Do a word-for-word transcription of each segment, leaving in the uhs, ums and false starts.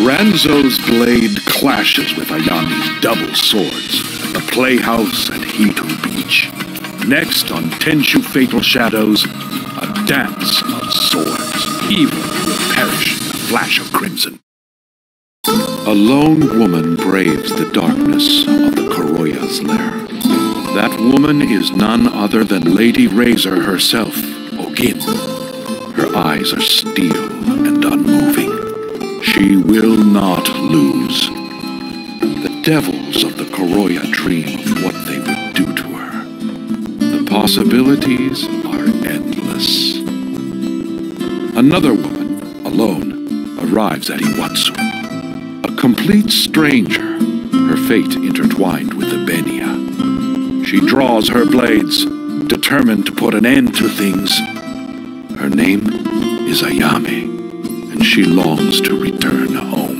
Ranzo's blade clashes with Ayame's double swords at the Playhouse at Hitu Beach. Next on Tenchu Fatal Shadows, a dance of swords. Evil will perish in a flash of crimson. A lone woman braves the darkness of the Kuroya's lair. That woman is none other than Lady Razor herself, Ogin. Her eyes are steel and unmoving. She will not lose. The devils of the Kuroya dream of what they would do to her. The possibilities are endless. Another woman, alone, arrives at Iwatsu. A complete stranger, her fate intertwined with Ibenia. She draws her blades, determined to put an end to things. Her name is Ayame. And she longs to return home.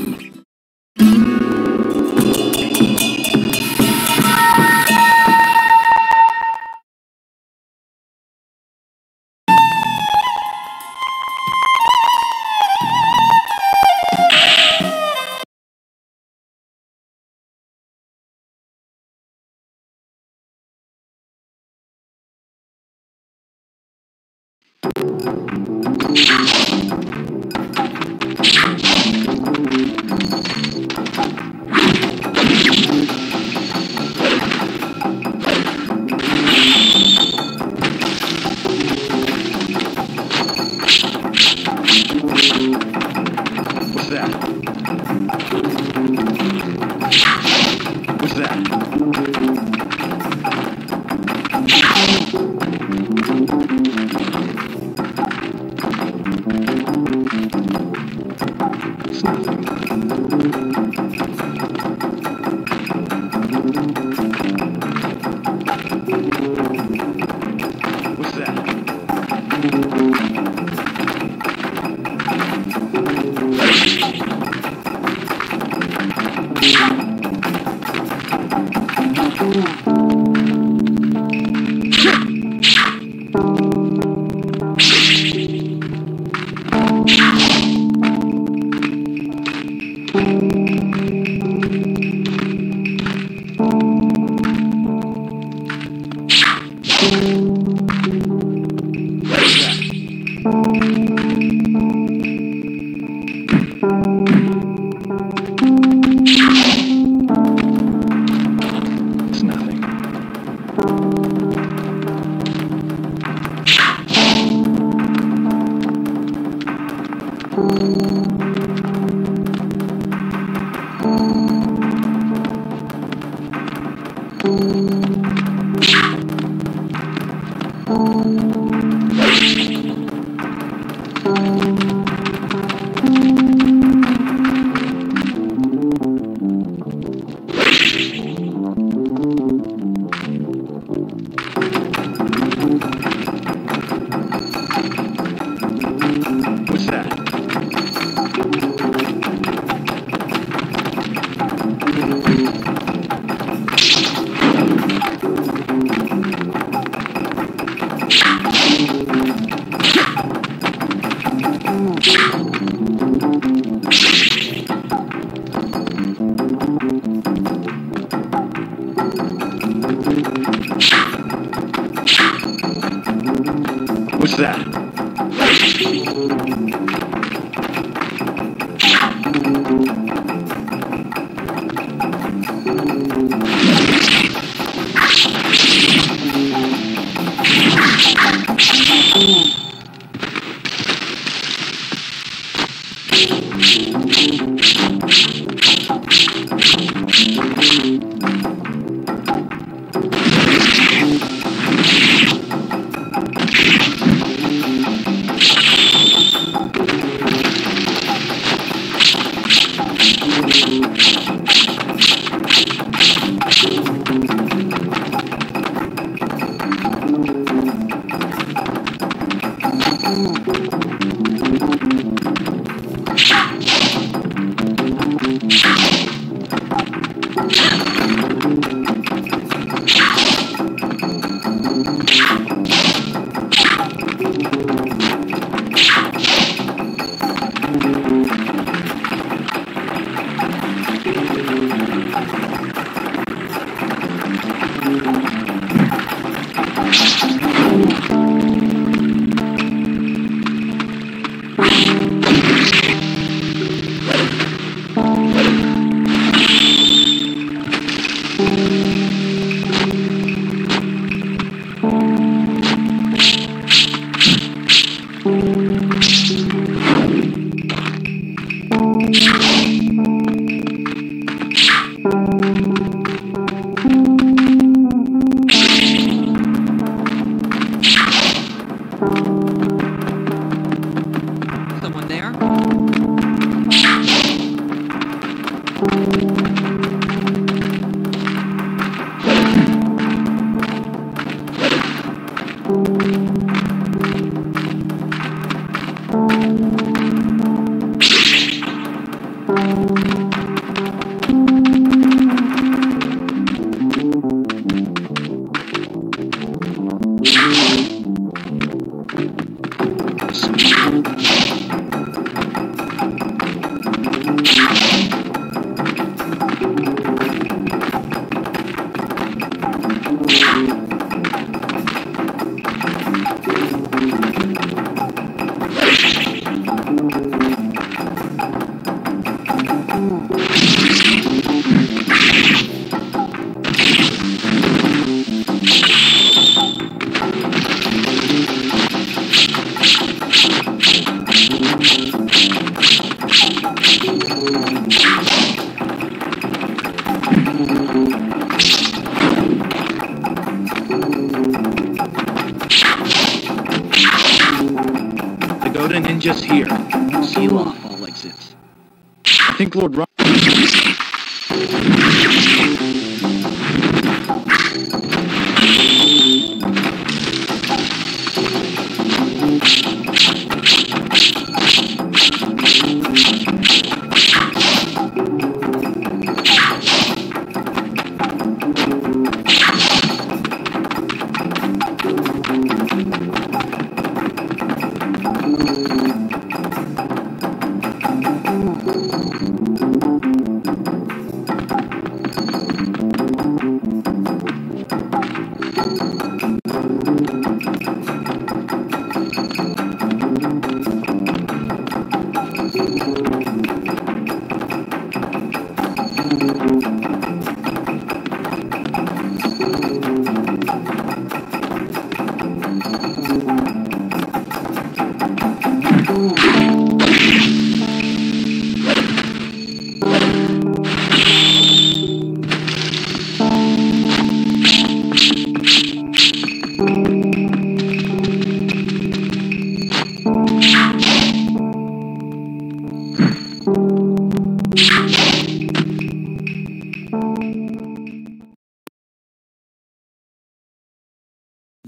Shut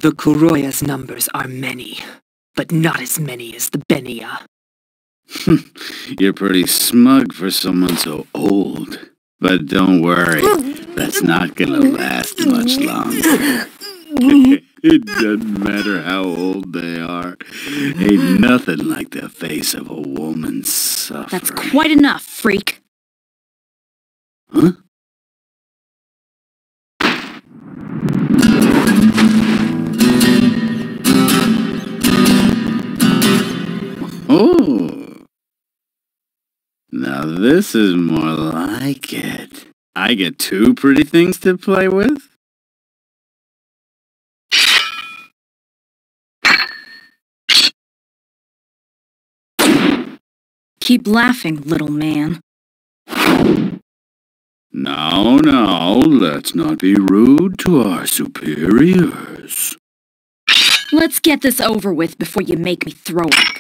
The Kuroya's numbers are many, but not as many as the Benia. You're pretty smug for someone so old. But don't worry, that's not gonna last much longer. It doesn't matter how old they are. Ain't nothing like the face of a woman suffering. That's quite enough, freak. Huh? Oh, now this is more like it. I get two pretty things to play with? Keep laughing, little man. Now, now, let's not be rude to our superiors. Let's get this over with before you make me throw up.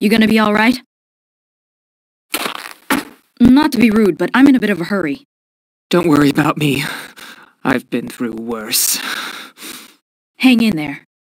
You gonna be all right? Not to be rude, but I'm in a bit of a hurry. Don't worry about me. I've been through worse. Hang in there.